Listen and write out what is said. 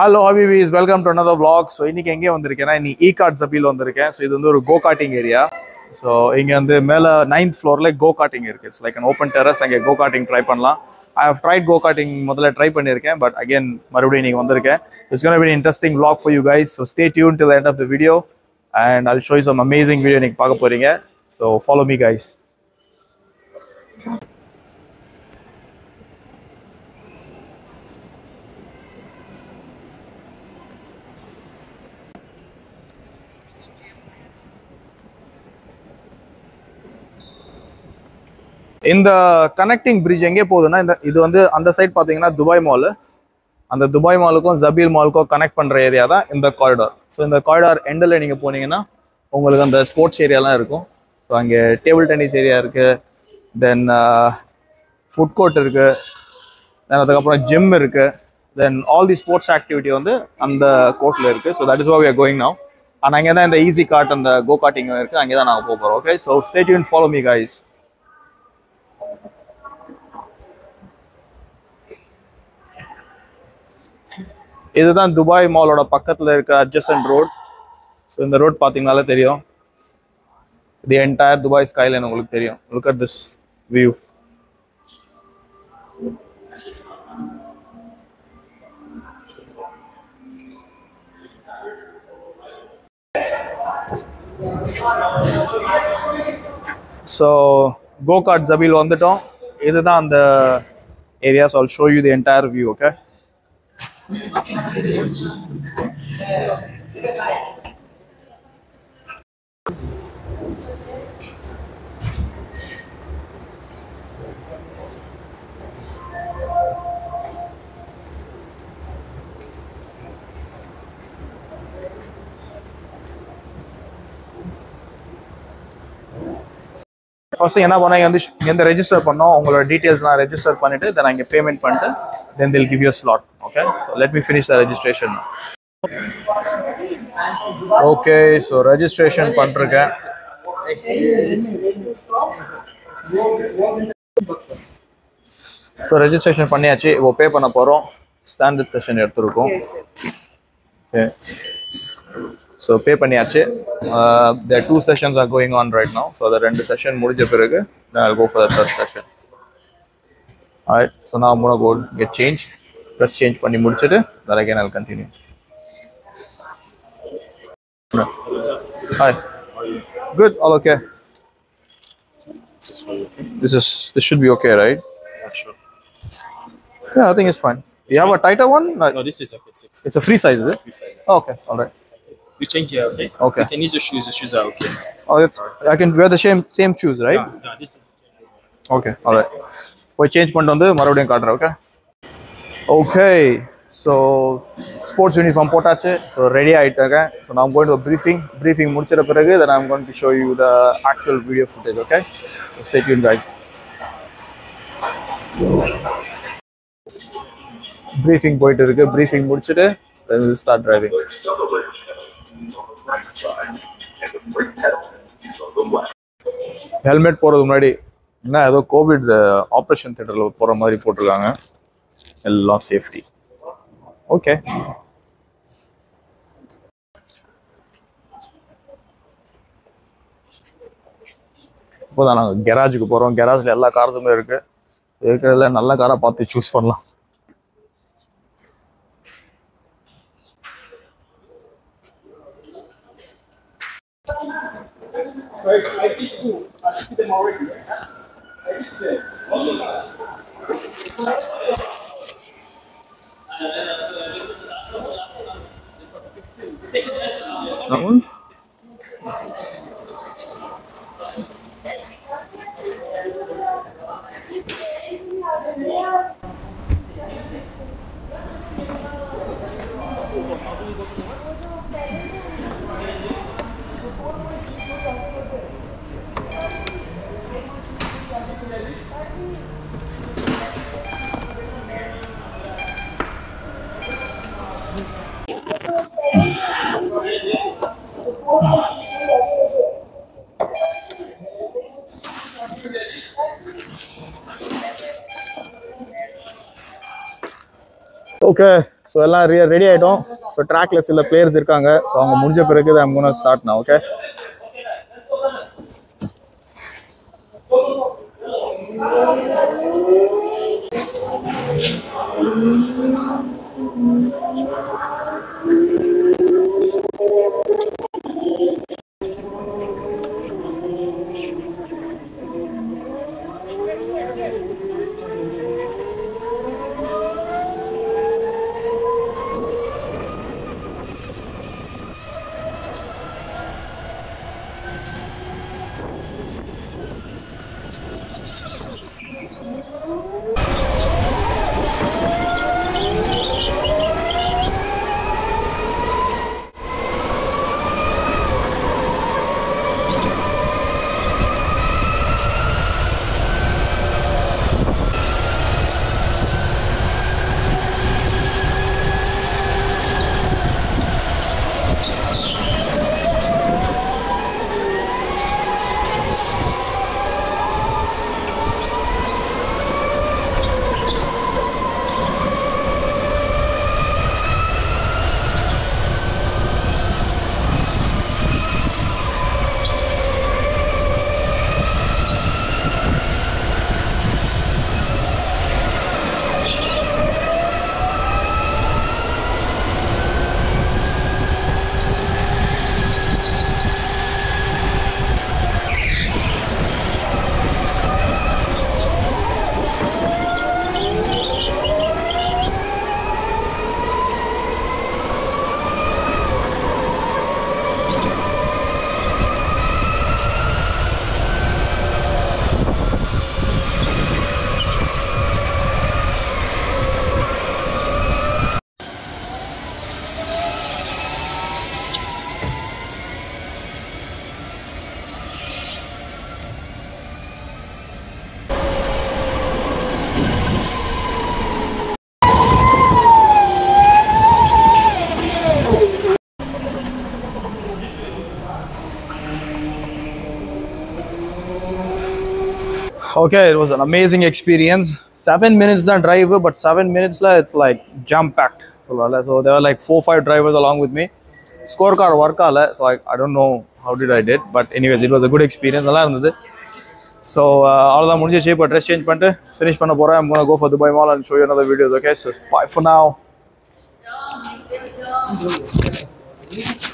Hello Hobby Bees, welcome to another vlog. So iniki enge vandirukken na ini EKart Zabeel vandirukken. So idu undu oru go karting area. So inge ande mela 9th floor la go karting irukku. It's like an open terrace, ange go karting try pannalam. I have tried go karting modala try pannirukken, but again marubadi iniki vandirukken. So it's going to be an interesting vlog for you guys. So stay tuned till the end of the video and I'll show you some amazing video iniki paaka poringa. So follow me guys. In the connecting bridge enge poduna idu vandu andha side pathina Dubai Mall and the Dubai Mall ku Zabeel Mall ku connect pandra area da in the corridor. So in the corridor end la neenga poningena ungalku andha sports area la irukum. So ange table tennis area irukku, then food court irukku, then adukapra gym irukku, then all the sports activity vandu andha court la irukku. So that is why we are going now. And ange da indha easy kart and the go karting irukku, ange da naanga poporom. Okay, so stay tuned, follow me guys. இதுதான் Dubai மாலோட பக்கத்துல இருக்க adjacent road. So இந்த road பாத்தீங்கனால தெரியும் the entire Dubai skyline உங்களுக்கு தெரியும். Look at this view. So go-kart Zabeel வந்துட்டோம். இதுதான் அந்த area. So I'll show you the entire view, okay? First thing, register your details, then I get payment, then they'll give you a slot. Okay, so let me finish the registration now. Okay, so registration pandruken. So registration panniyachi, ipo pay panna porom. Standard session eduthirukkom. Okay, so pay panniyachi. There are two sessions are going on right now. So the rendu session mudinja piragu then I'll go for the third session. All right, so now I'm going to go get changed. Press change பண்ணி முடிச்சிட்டு then again I'll continue. Hi. Good, all okay. This should be okay, right? Yeah, sure. Yeah, I think it's fine. You have a tighter one? No, this is okay. It's a free size, is it? Free size. Oh, okay, all right. You change here, okay? Okay. You can use your shoes. The shoes are okay. Oh, that's. I can wear the same shoes, right? Yeah, no, this is okay. Okay, all right. We change பண்ணிட்டு வந்து மறுபடியும் காட்றேன், okay? Okay, so sports uniform potache, so ready aitaga. So now I'm going to a briefing mudichira piragu then I'm going to show you the actual video footage. Okay, so stay tuned guys. Briefing poitu irukku, briefing mudichittu then we'll start driving. Helmet poradhu munadi enna edho covid operation theater la pora mari potirukanga. Lost safety. Okay. போதா நாங்க garageக்கு போறோம். Garageல எல்லா கார்ஸுமே இருக்கு. இருக்குறதுல நல்ல காரை பார்த்து choose பண்ணலாம். Right, I think you I see them already. That one? Okay, So all ready item. So trackless illa players irukanga. So avanga mudinja peragu I'm going to start now, okay? Okay, it was an amazing experience. 7 minutes the drive, but 7 minutes it's like jam packed. So there were like 4 or 5 drivers along with me. Scorecard worked, so I don't know how did I did, but anyways, it was a good experience. So all the mudinja shape dress change pante finish panna pora. I'm gonna go for Dubai Mall and show you another videos. Okay, so bye for now.